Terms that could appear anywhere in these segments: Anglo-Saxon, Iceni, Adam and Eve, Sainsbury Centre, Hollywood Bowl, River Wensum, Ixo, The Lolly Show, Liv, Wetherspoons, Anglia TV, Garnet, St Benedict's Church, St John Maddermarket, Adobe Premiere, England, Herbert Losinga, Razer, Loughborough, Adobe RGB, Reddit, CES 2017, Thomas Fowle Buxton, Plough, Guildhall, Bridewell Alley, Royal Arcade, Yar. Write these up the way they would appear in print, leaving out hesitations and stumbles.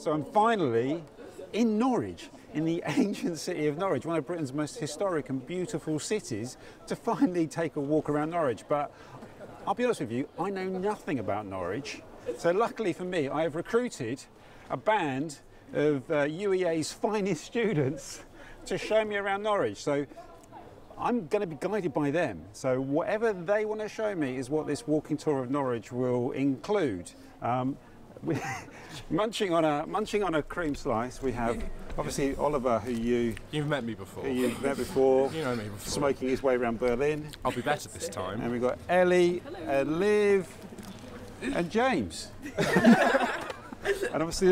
So I'm finally in Norwich, in the ancient city of Norwich, one of Britain's most historic and beautiful cities, to finally take a walk around Norwich. But I'll be honest with you, I know nothing about Norwich. So luckily for me, I have recruited a band of UEA's finest students to show me around Norwich. So I'm going to be guided by them. So whatever they want to show me is what this walking tour of Norwich will include. munching on a cream slice, we have obviously Oliver, who you've met me before. You know me before. Smoking his way around Berlin. I'll be better this time. And we've got Ellie and Liv and James. And obviously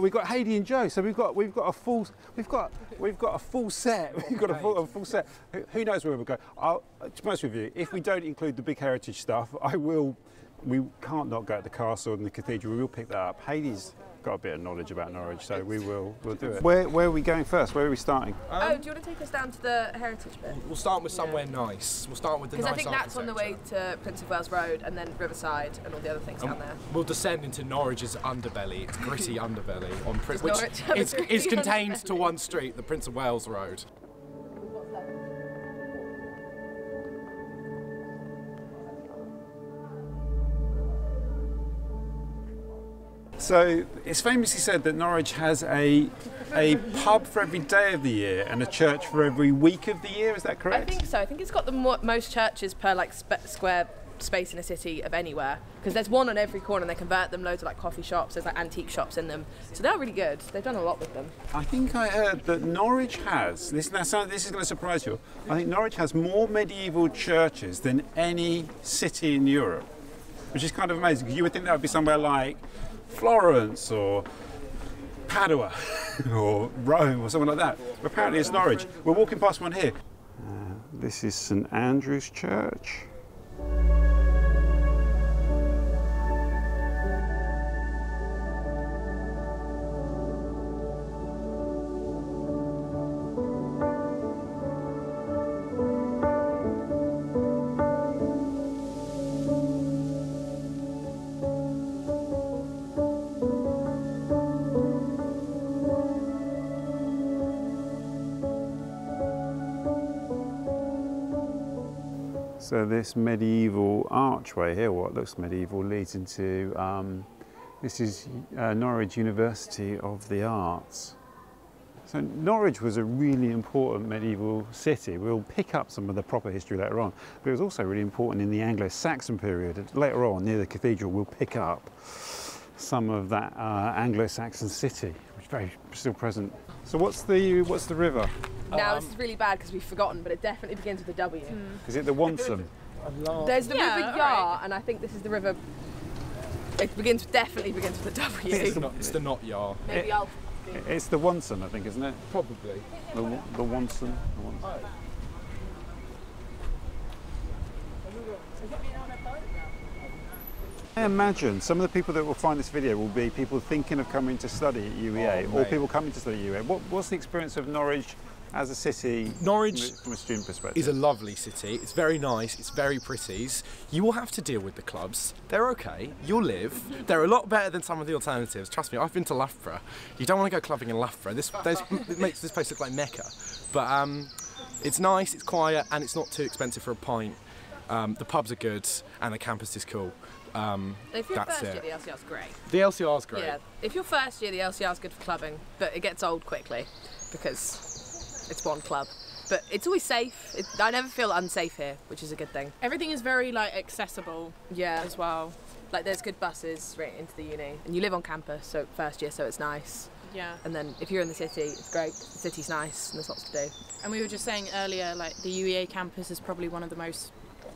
we've got Hayley and Joe, so we've got a full set. Who knows where we'll go? To be honest with you, if we don't include the big heritage stuff, we can't not go to the castle and the cathedral. We will pick that up. Hayley's got a bit of knowledge about Norwich, so we'll do it. Where are we going first? Where are we starting? Do you want to take us down to the heritage bit? We'll start with somewhere nice. We'll start with the nice because I think that's on the way to Prince of Wales Road and then Riverside and all the other things down there. We'll descend into Norwich's underbelly, its gritty underbelly, on Prince, which is contained to one street, the Prince of Wales Road. So it's famously said that Norwich has a pub for every day of the year and a church for every week of the year. Is that correct? I think so. I think it's got the most churches per like square space in a city of anywhere, because there's one on every corner and they convert them, loads of like coffee shops, there's like antique shops in them, so they're really good. They've done a lot with them. I think I heard that Norwich has, this is going to surprise you, I think Norwich has more medieval churches than any city in Europe, which is kind of amazing, because you would think that would be somewhere like Florence or Padua or Rome or something like that. But apparently it's Norwich. We're walking past one here. This is St Andrew's Church. So this medieval archway here, what looks medieval, leads into, this is Norwich University of the Arts. So Norwich was a really important medieval city. We'll pick up some of the proper history later on, but it was also really important in the Anglo-Saxon period. Later on, near the cathedral, we'll pick up some of that Anglo-Saxon city, which is very still present. So what's the river? Now this is really bad because we've forgotten, but it definitely begins with a W. Is it the Wensum? There's the River Yar, right. And I think this is the river. It definitely begins with a W. It's the not Yar. Maybe I'll. It's the Wensum, I think, isn't it? Probably. The Wensum. Oh. I imagine some of the people that will find this video will be people thinking of coming to study at UEA, or people coming to study at UEA. What's the experience of Norwich? As a city, Norwich from a student perspective is a lovely city. It's very nice, it's very pretty. You will have to deal with the clubs. They're okay, you'll live. They're a lot better than some of the alternatives. Trust me, I've been to Loughborough. You don't want to go clubbing in Loughborough. It makes this place look like Mecca. But it's nice, it's quiet, and it's not too expensive for a pint. The pubs are good, and the campus is cool. If you're first year, the LCR's great. The LCR's great. Yeah, if you're first year, the LCR's good for clubbing, but it gets old quickly, because it's one club, but it's always safe. I never feel unsafe here, which is a good thing. Everything is very like accessible. Yeah, as well. Like there's good buses right into the uni, and you live on campus, so first year, so it's nice. Yeah. And then if you're in the city, it's great. The city's nice, and there's lots to do. And we were just saying earlier, like the UEA campus is probably one of the most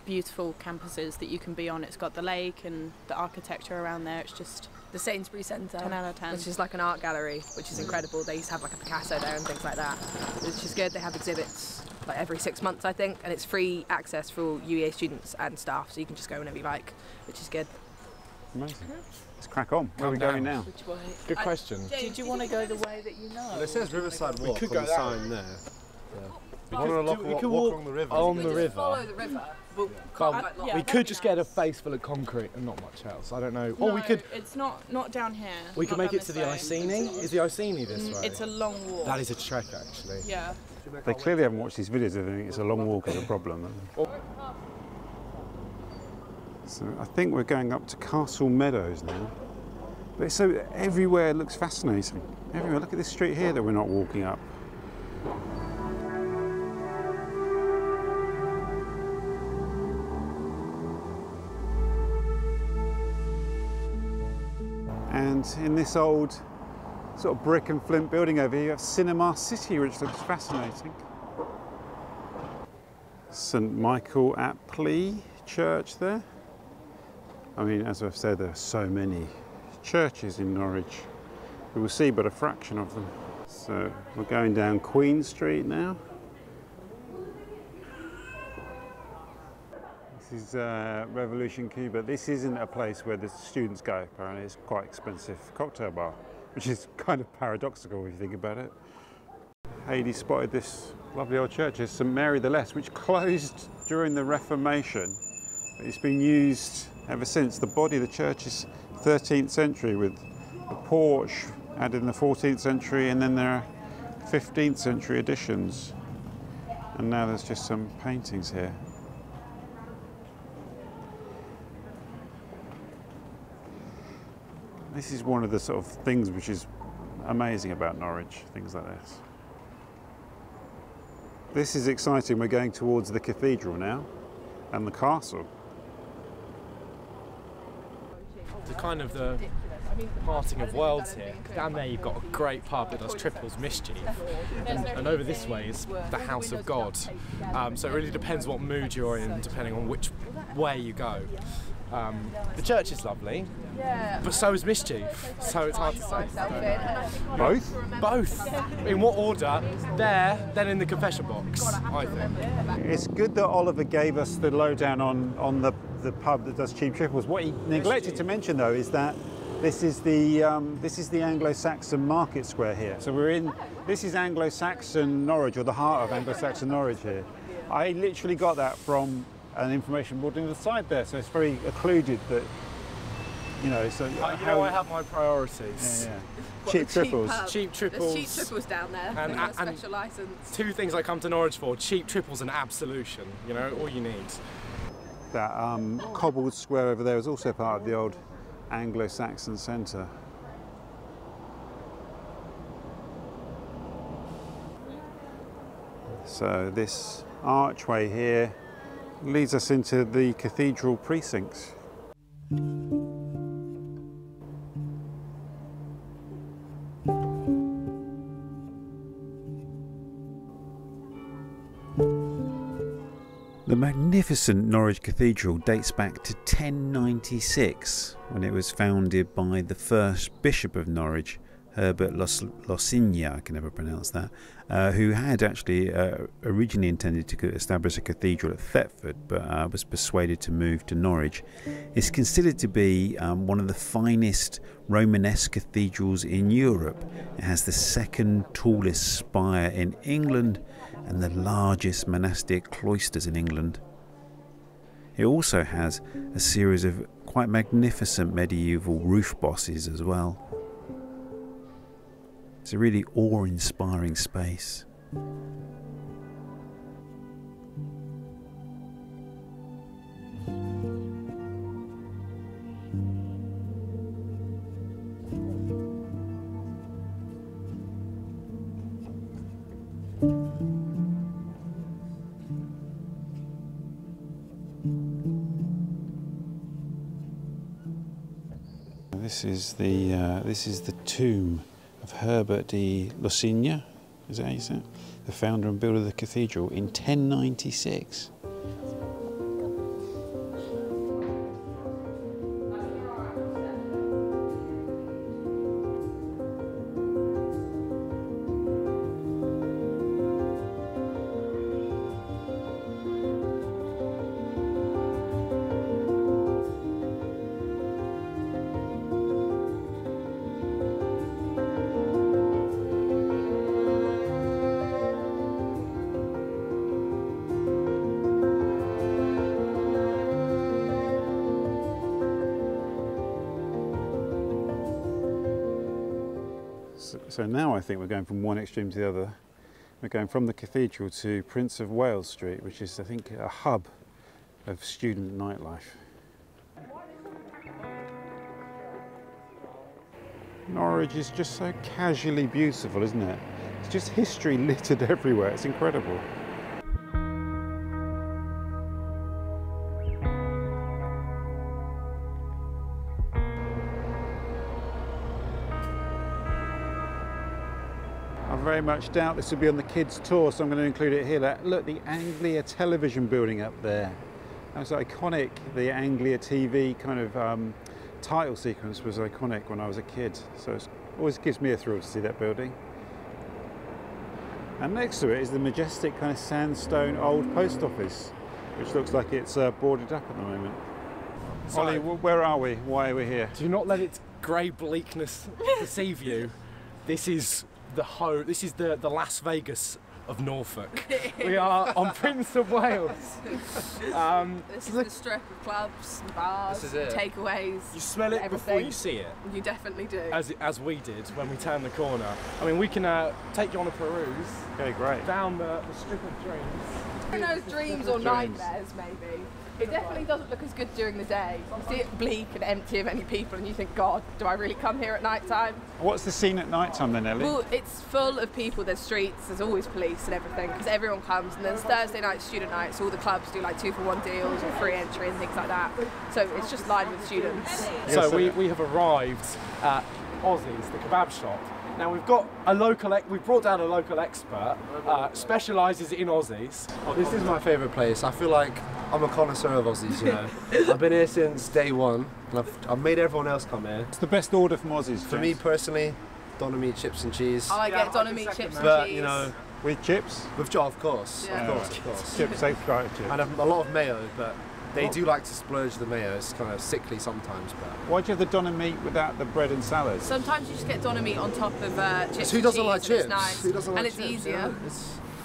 beautiful campuses that you can be on. It's got the lake and the architecture around there. It's just the Sainsbury Centre, 10 out of 10. Which is like an art gallery, which is incredible. They used to have like a Picasso there and things like that, which is good. They have exhibits like every 6 months, I think, and it's free access for all UEA students and staff, so you can just go whenever you like, which is good. Amazing. Let's crack on. Where are we going now? Which way? Good question. James, did you want to go the way that you know? Well, it says Riverside Walk on the sign there. Yeah. We could walk along the river. On the river. Follow the river. We could just get a face full of concrete and not much else. I don't know. No, or we could. It's not down here. We could make it to the Iceni. Is the Iceni this way? It's a long walk. That is a trek, actually. Yeah. They clearly haven't watched these videos. I think it's a long walk is a problem. So I think we're going up to Castle Meadows now. But so everywhere looks fascinating. Everywhere. Look at this street here that we're not walking up. And in this old sort of brick and flint building over here, you have Cinema City, which looks fascinating. St Michael at Plea Church there. I mean, as I've said, there are so many churches in Norwich. We will see but a fraction of them. So we're going down Queen Street now. This is Revolution Cuba. This isn't a place where the students go, apparently. It's quite expensive cocktail bar, which is kind of paradoxical if you think about it. Hayley spotted this lovely old church, it's St Mary the Less, which closed during the Reformation. It's been used ever since. The body of the church is 13th century with a porch added in the 14th century, and then there are 15th century additions. And now there's just some paintings here. This is one of the sort of things which is amazing about Norwich, things like this. This is exciting. We're going towards the cathedral now and the castle. The kind of the parting of worlds here. Down there you've got a great pub that does triples mischief, and over this way is the House of God. So it really depends what mood you're in, depending on which way you go. The church is lovely, but so is mischief, so it's hard to say. Both? Both. In what order? There, then in the confession box, I think. It's good that Oliver gave us the lowdown on the pub that does cheap triples. What he neglected to mention, though, is that this is the Anglo-Saxon market square here. So we're in, this is Anglo-Saxon Norwich, or the heart of Anglo-Saxon Norwich here. I literally got that from an information board on the side there, so it's very occluded. That you know, so I have my priorities. Yeah, yeah. Cheap triples. There's cheap triples down there. And special license. Two things I come to Norwich for: cheap triples and absolution. You know, all you need. That cobbled square over there is also part of the old Anglo-Saxon centre. So this archway here leads us into the cathedral precincts. The magnificent Norwich Cathedral dates back to 1096, when it was founded by the first Bishop of Norwich, Herbert Losinga, I can never pronounce that, who had actually originally intended to establish a cathedral at Thetford, but was persuaded to move to Norwich. It's considered to be one of the finest Romanesque cathedrals in Europe. It has the second tallest spire in England and the largest monastic cloisters in England. It also has a series of quite magnificent medieval roof bosses as well. It's a really awe-inspiring space. This is the tomb of Herbert de Lusignan, is that how you say it? The founder and builder of the cathedral in 1096. So now I think we're going from one extreme to the other. We're going from the cathedral to Prince of Wales Street, which is, I think, a hub of student nightlife. Norwich is just so casually beautiful, isn't it? It's just history littered everywhere. It's incredible. I very much doubt this will be on the kids' tour, so I'm going to include it here. Look, the Anglia television building up there. That's iconic. The Anglia TV kind of title sequence was iconic when I was a kid. So it always gives me a thrill to see that building. And next to it is the majestic kind of sandstone old post office, which looks like it's boarded up at the moment. So, Ollie, where are we? Why are we here? Do not let its grey bleakness deceive you. This is the Las Vegas of Norfolk. We are on Prince of Wales. This is the strip of clubs and bars, and takeaways. You smell it before you see it. You definitely do. As we did when we turned the corner. I mean, we can take you on a peruse. Okay, great. Down the strip of dreams. Who knows, dreams or nightmares, maybe. It definitely doesn't look as good during the day. You see it bleak and empty of any people and you think, God, do I really come here at night time? What's the scene at night time then, Ellie? Well, it's full of people, there's streets, there's always police and everything, because everyone comes, and there's Thursday night student nights, all the clubs do like 2-for-1 deals or free entry and things like that. So it's just lined with students. So we have arrived at Aussies, the kebab shop. Now we've brought down a local expert, specialises in Aussies. This is my favourite place. I feel like I'm a connoisseur of Aussies, you know. I've been here since day one, and I've made everyone else come here. It's the best order from Aussies. For me personally, Doner chips and cheese. Oh, I get Doner chips and cheese. You know, with chips? With, of course, yeah. of course. Chips, safeguard chips. And a lot of mayo, but they do like to splurge the mayo. It's kind of sickly sometimes, but... Why do you have the doner meat without the bread and salad? Sometimes you just get doner meat on top of chips. Who doesn't like chips? It's nice. Who doesn't like chips? And it's easier. Yeah,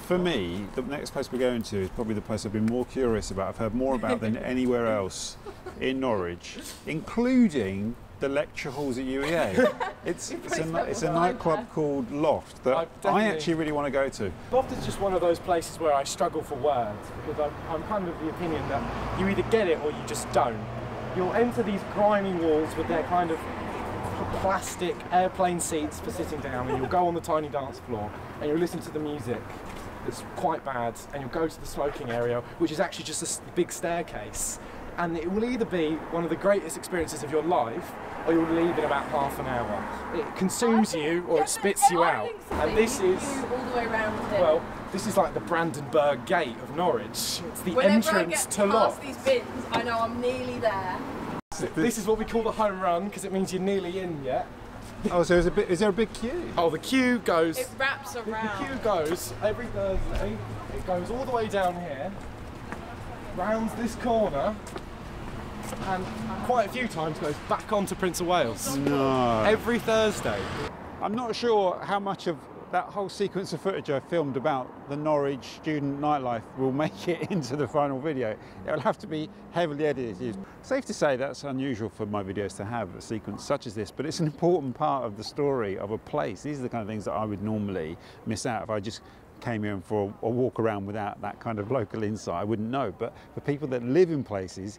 for me, the next place we're going to is probably the place I've been more curious about. I've heard more about than anywhere else in Norwich, including the lecture halls at UEA. it's a nightclub called Loft that I actually really want to go to. Loft is just one of those places where I struggle for words, because I'm kind of the opinion that you either get it or you just don't. You'll enter these grimy walls with their kind of plastic airplane seats for sitting down, and you'll go on the tiny dance floor and you'll listen to the music. It's quite bad, and you'll go to the smoking area, which is actually just a big staircase. And it will either be one of the greatest experiences of your life, or you'll leave in about half an hour. It consumes you, or it spits you out. And this is all the way around here. Well, this is like the Brandenburg Gate of Norwich. It's the entrance to Loft. Whenever I get past these bins, I know I'm nearly there. This is what we call the home run, because it means you're nearly in yet. Oh, so is there a big queue? Oh, the queue goes. It wraps around. The queue goes every Thursday. It goes all the way down here, rounds this corner, and quite a few times goes back onto Prince of Wales. No. Every Thursday. I'm not sure how much of that whole sequence of footage I filmed about the Norwich student nightlife will make it into the final video. It'll have to be heavily edited. Safe to say that's unusual for my videos to have a sequence such as this, but it's an important part of the story of a place. These are the kind of things that I would normally miss out if I just came in for a walk around without that kind of local insight. I wouldn't know, but for people that live in places,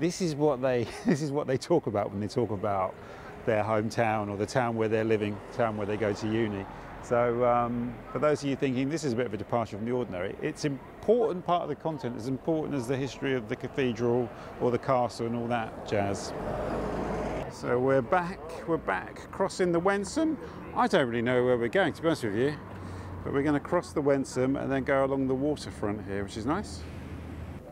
this is what they talk about when they talk about their hometown or the town where they're living, the town where they go to uni. So for those of you thinking this is a bit of a departure from the ordinary, it's an important part of the content, as important as the history of the cathedral or the castle and all that jazz. So we're back crossing the Wensum. I don't really know where we're going, to be honest with you, but we're going to cross the Wensum and then go along the waterfront here, which is nice.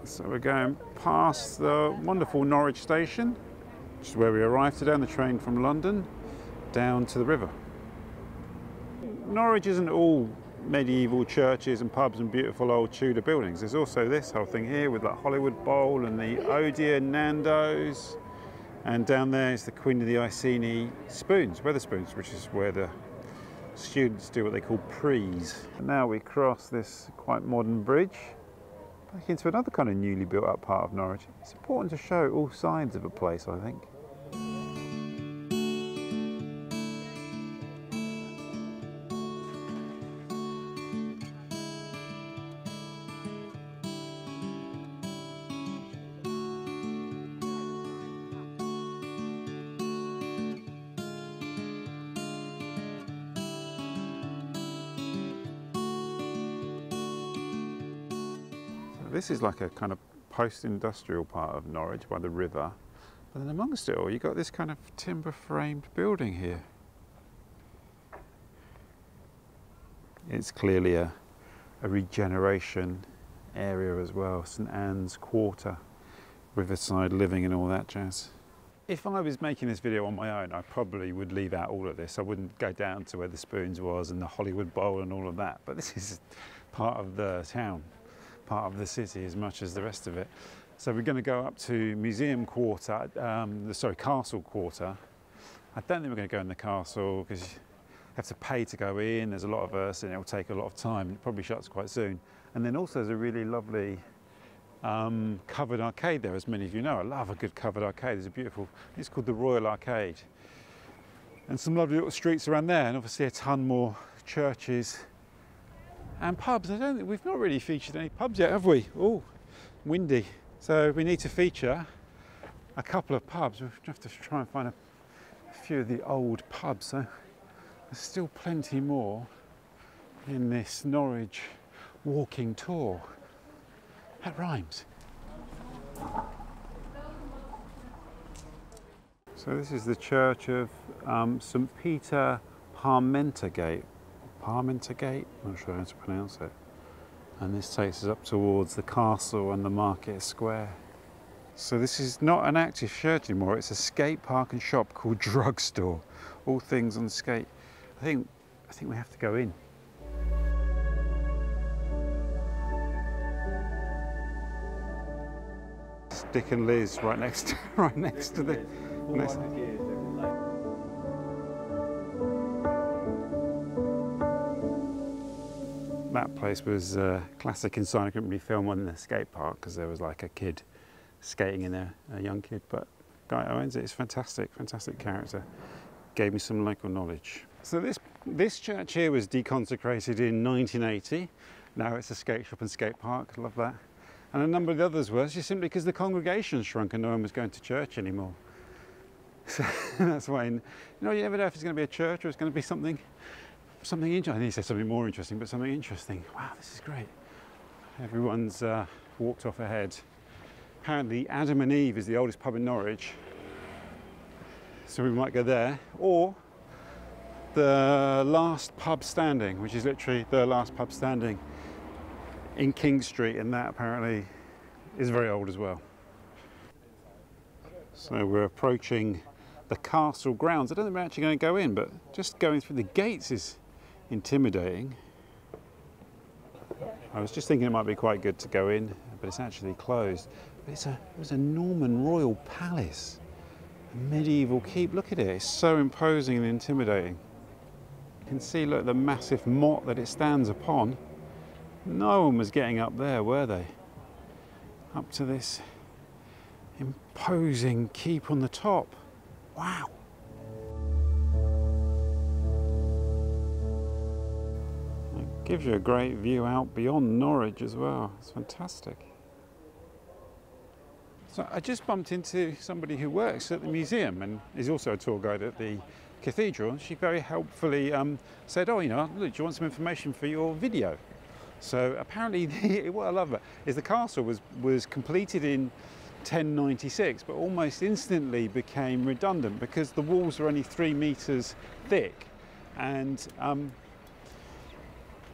So we're going past the wonderful Norwich station, which is where we arrived today on the train from London, down to the river. Norwich isn't all medieval churches and pubs and beautiful old Tudor buildings. There's also this whole thing here with the Hollywood Bowl and the Odeon, Nandos, and down there is the Queen of the Iceni Spoons, Wetherspoons, which is where the students do what they call prees. And now we cross this quite modern bridge back into another kind of newly built up part of Norwich. It's important to show all sides of a place, I think. This is like a kind of post-industrial part of Norwich by the river. And then amongst it all, you've got this kind of timber-framed building here. It's clearly a regeneration area as well, St Anne's Quarter, riverside living and all that jazz. If I was making this video on my own, I probably would leave out all of this. I wouldn't go down to where the Spoons was and the Hollywood Bowl and all of that. But this is part of the town, part of the city as much as the rest of it. So we're going to go up to Museum Quarter, sorry, Castle Quarter. I don't think we're going to go in the castle because you have to pay to go in. There's a lot of us and it'll take a lot of time and it probably shuts quite soon. And then also there's a really lovely covered arcade there, as many of you know. I love a good covered arcade. There's a beautiful, it's called the Royal Arcade. And some lovely little streets around there and obviously a ton more churches and pubs. I don't think, we've not really featured any pubs yet, have we? Oh, windy. So we need to feature a couple of pubs. We'll have to try and find a few of the old pubs. So there's still plenty more in this Norwich walking tour. That rhymes. So this is the church of St Peter Parmentagate. Parmentagate? I'm not sure how to pronounce it. And this takes us up towards the castle and the market square. So this is not an active church anymore, it's a skate park and shop called Drugstore. All things on skate. I think we have to go in. Dick and Liz right next to the next. That place was a classic inside. I couldn't really film on the skate park because there was like a kid skating in there, a young kid, but the guy who owns it is fantastic, fantastic character. Gave me some local knowledge. So this church here was deconsecrated in 1980. Now it's a skate shop and skate park, I love that. And a number of the others were just simply because the congregation shrunk and no one was going to church anymore. So that's why, you know, you never know if it's going to be a church or it's going to be something interesting. I think he said something more interesting, but something interesting. Wow, this is great. Everyone's walked off ahead. Apparently Adam and Eve is the oldest pub in Norwich. So we might go there. Or the last pub standing, which is literally the last pub standing in King Street, and that apparently is very old as well. So we're approaching the castle grounds. I don't think we're actually going to go in, but just going through the gates is intimidating. I was just thinking it might be quite good to go in, but it's actually closed. But it was a Norman royal palace, a medieval keep. Look at it, it's so imposing and intimidating. You can see, look, the massive moat that it stands upon. No one was getting up there, were they? Up to this imposing keep on the top. Wow. It gives you a great view out beyond Norwich as well. It's fantastic. So I just bumped into somebody who works at the museum and is also a tour guide at the cathedral. She very helpfully said, oh, you know, look, do you want some information for your video? So apparently, what I love is the castle was completed in 1096, but almost instantly became redundant because the walls were only 3 meters thick. And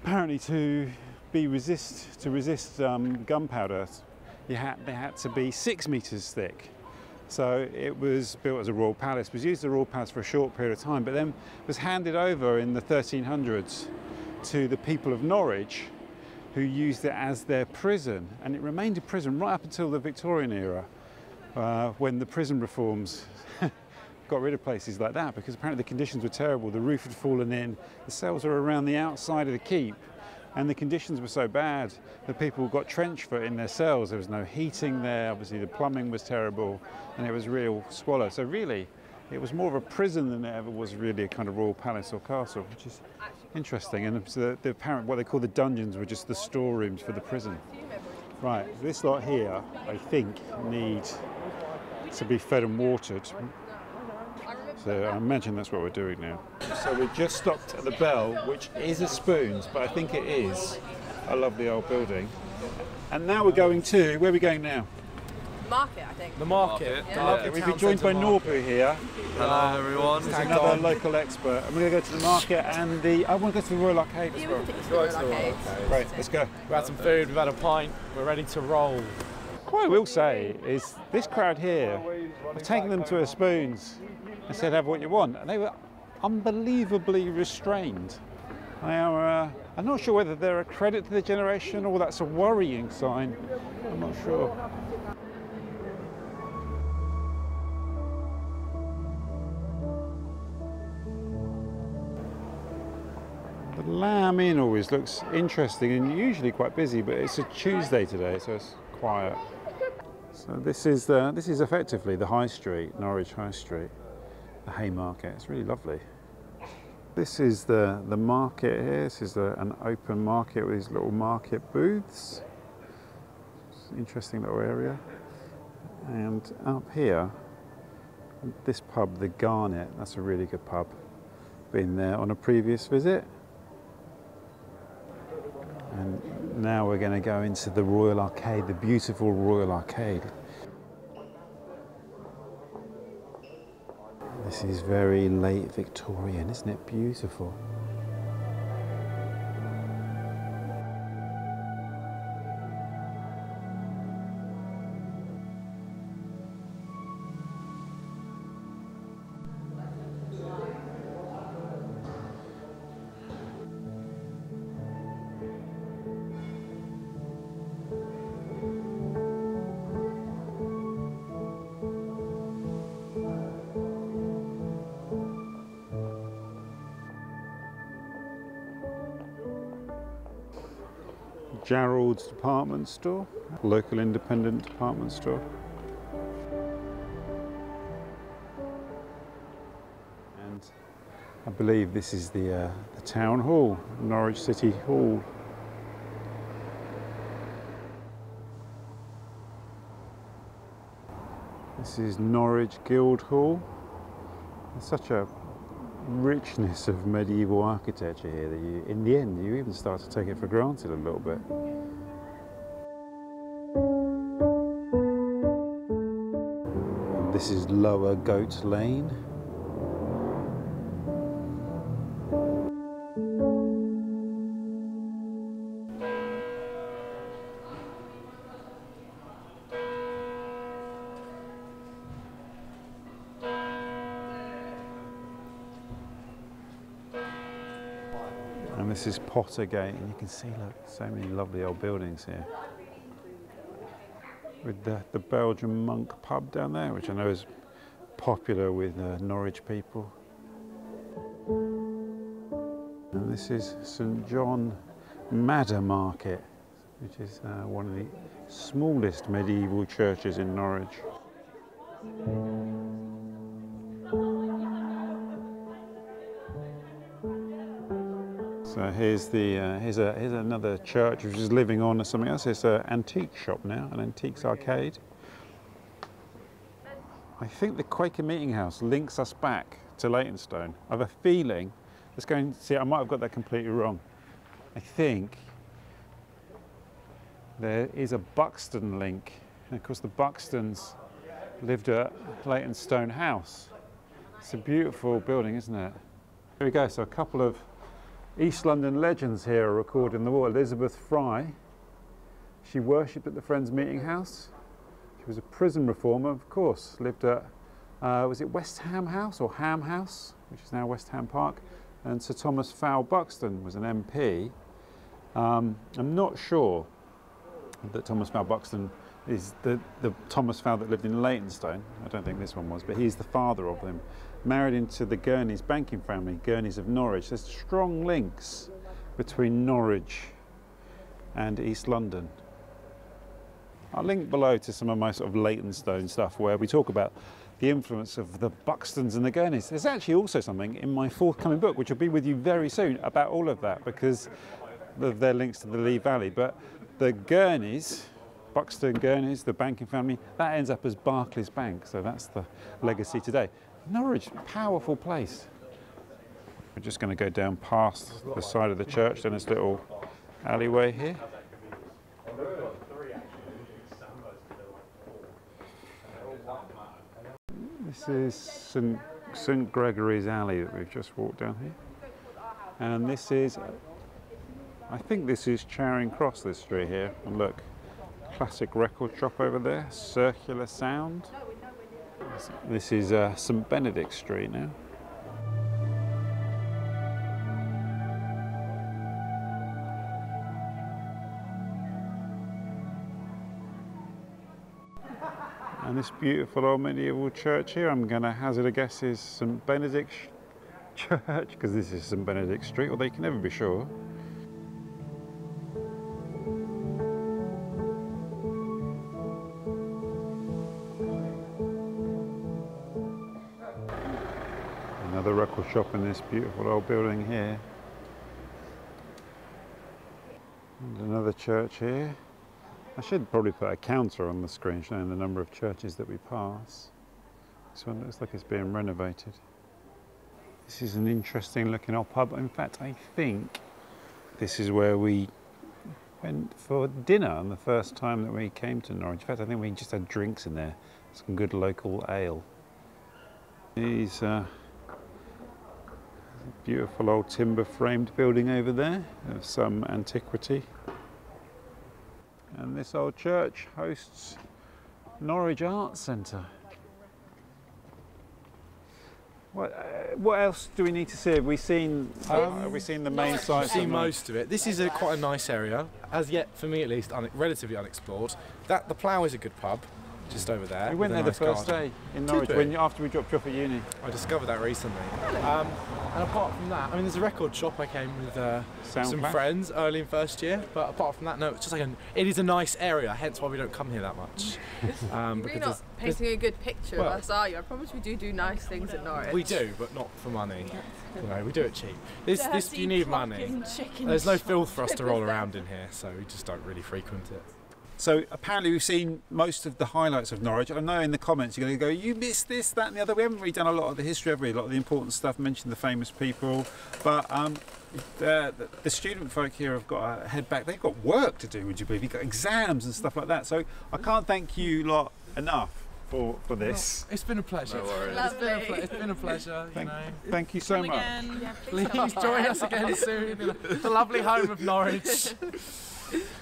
apparently to resist gunpowder, they had to be 6 meters thick. So it was built as a royal palace, was used as a royal palace for a short period of time, but then was handed over in the 1300s to the people of Norwich, who used it as their prison, and it remained a prison right up until the Victorian era, when the prison reforms got rid of places like that because apparently the conditions were terrible. The roof had fallen in, the cells were around the outside of the keep, and the conditions were so bad that people got trench foot in their cells. There was no heating there, obviously the plumbing was terrible, and it was real swallow. So really, it was more of a prison than it ever was really a kind of royal palace or castle, which is interesting. And so the apparent, what they call the dungeons, were just the storerooms for the prison. Right, this lot here, I think, need to be fed and watered. So I imagine that's what we're doing now. So we just stopped at the Bell, which is a Spoons, but I think it is a lovely old building. And now we're going to, where are we going now? Market, I think. The market. Yeah. The market. We've been joined by Norbu here. Hello, everyone. He's another local expert. And we're going to go to the market and the... I want to go to the Royal Arcade as well. Right, let's go. We've had some food, we've had a pint, we're ready to roll. What I will say is this crowd here, I've taken them to a Spoons and said, have what you want. And they were unbelievably restrained. They are, I'm not sure whether they're a credit to the generation or that's a worrying sign. I'm not sure. The Lamb Inn always looks interesting and usually quite busy, but it's a Tuesday today, so it's quiet. So this is effectively the High Street, Norwich High Street, the Haymarket. It's really lovely. This is the market here. This is an open market with these little market booths. It's an interesting little area. And up here, this pub, the Garnet, that's a really good pub. Been there on a previous visit. And now we're going to go into the Royal Arcade, the beautiful Royal Arcade. This is very late Victorian, isn't it beautiful? Gerald's department store, local independent department store. And I believe this is the town hall, Norwich City Hall. This is Norwich Guildhall. There's such a richness of medieval architecture here that you, in the end, you even start to take it for granted a little bit. This is Lower Goat Lane. This is Pottergate, and you can see, look, so many lovely old buildings here. With the Belgian Monk pub down there, which I know is popular with Norwich people. And this is St John Maddermarket, which is one of the smallest medieval churches in Norwich. So here's the here's another church which is living on or something else. It's an antique shop now, an antiques arcade. I think the Quaker Meeting House links us back to Leytonstone. I have a feeling. Let's go and see. I might have got that completely wrong. I think there is a Buxton link, and of course the Buxtons lived at Leytonstone House. It's a beautiful building, isn't it? Here we go. So a couple of East London legends here are recorded in the wall. Elizabeth Fry, she worshipped at the Friends Meeting House. She was a prison reformer, of course, lived at, was it West Ham House or Ham House, which is now West Ham Park. And Sir Thomas Fowle Buxton was an MP. I'm not sure that Thomas Fowle Buxton is the Thomas Fowle that lived in Leytonstone. I don't think this one was, but he's the father of them. Married into the Gurneys banking family, Gurneys of Norwich. There's strong links between Norwich and East London. I'll link below to some of my sort of Leytonstone stuff where we talk about the influence of the Buxtons and the Gurneys. There's actually also something in my forthcoming book, which will be with you very soon, about all of that because of their links to the Lee Valley. But the Gurneys, Buxton Gurneys, the banking family, that ends up as Barclays Bank. So that's the legacy today. Norwich, powerful place. We're just going to go down past the side of the church, then this little alleyway here. This is St Gregory's Alley that we've just walked down here. And this is, I think this is Charing Cross, this street here. And look, classic record shop over there, Circular Sound. This is St Benedict Street now. And this beautiful old medieval church here, I'm going to hazard a guess is St Benedict's Church, because this is St Benedict Street, although you can never be sure. Another record shop in this beautiful old building here. And another church here. I should probably put a counter on the screen showing the number of churches that we pass. This one looks like it's being renovated. This is an interesting looking old pub. In fact, I think this is where we went for dinner on the first time that we came to Norwich. In fact, I think we just had drinks in there. Some good local ale. These beautiful old timber framed building over there of some antiquity. And this old church hosts Norwich Arts Centre. What else do we need to see? Have we seen the main site? We've seen most of it. This is quite a nice area, as yet for me at least, relatively unexplored. The Plough is a good pub, just over there. We went there the first day in Norwich after we dropped you off at uni. I discovered that recently. And apart from that, I mean, there's a record shop. I came with some friends early in first year, but apart from that, no, it's just like it is a nice area, hence why we don't come here that much. You're really not painting a good picture of us, are you? I promise we do nice things at Norwich. We do, but not for money. No, we do it cheap. This you need money. There's no filth for us to roll around in here, so we just don't really frequent it. So apparently we've seen most of the highlights of Norwich. I know in the comments you're going to go, you missed this, that and the other. We haven't really done a lot of the history, have we? A lot of the important stuff, mentioned the famous people. But the student folk here have got to head back. They've got work to do, would you believe? You've got exams and stuff like that. So I can't thank you lot enough for this. It's been a pleasure. No worries. It's been a pleasure. Thank you so much. Yeah, please join us again soon in the lovely home of Norwich.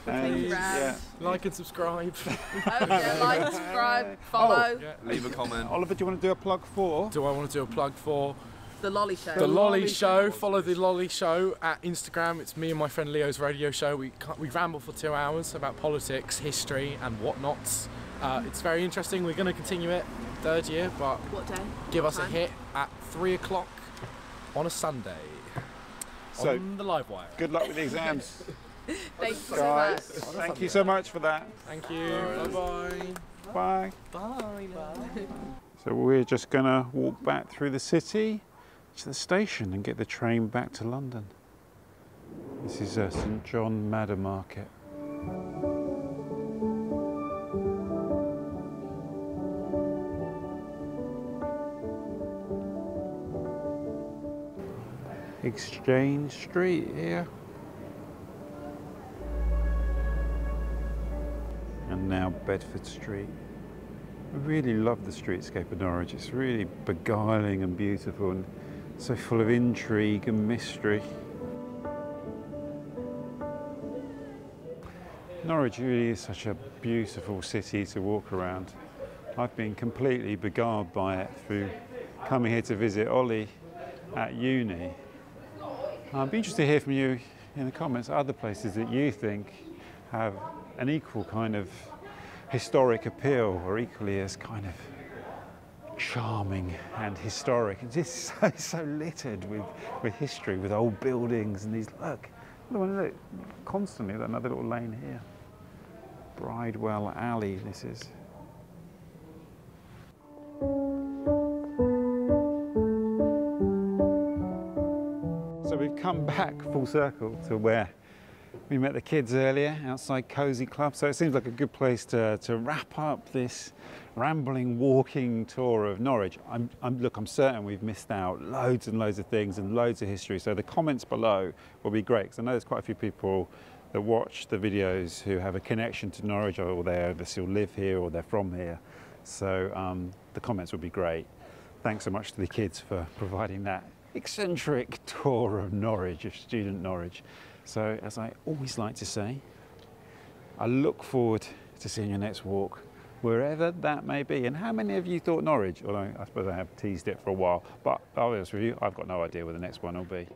Like and subscribe. Like, subscribe, follow. Leave a comment. Oliver, do you want to do a plug for? Do I want to do a plug for? The Lolly Show. The Lolly Show. Follow The Lolly Show at Instagram. It's me and my friend Leo's radio show. We ramble for 2 hours about politics, history and whatnots. It's very interesting. We're going to continue it third year, but what day? Give us a hit at 3 o'clock on a Sunday on the live wire. Good luck with the exams. Thank you so much for that. Thank you. Bye-bye. Bye. So we're just going to walk back through the city to the station and get the train back to London. This is St John Maddermarket. Exchange Street here. And now Bedford Street. I really love the streetscape of Norwich. It's really beguiling and beautiful and so full of intrigue and mystery. Norwich really is such a beautiful city to walk around. I've been completely beguiled by it through coming here to visit Ollie at uni. I'd be interested to hear from you in the comments other places that you think have an equal kind of historic appeal, or equally as kind of charming and historic. It's just so littered with history, with old buildings and these, look, constantly another little lane here. Bridewell Alley, this is. So we've come back full circle to where we met the kids earlier outside Cozy Club, so it seems like a good place to wrap up this rambling, walking tour of Norwich. Look, I'm certain we've missed out loads and loads of things and loads of history, so the comments below will be great, because I know there's quite a few people that watch the videos who have a connection to Norwich, or they still live here, or they're from here. So the comments would be great. Thanks so much to the kids for providing that eccentric tour of Norwich, of student Norwich. So as I always like to say, I look forward to seeing your next walk, wherever that may be. And how many of you thought Norwich? Although I suppose I have teased it for a while, but I'll be honest with you, I've got no idea where the next one will be.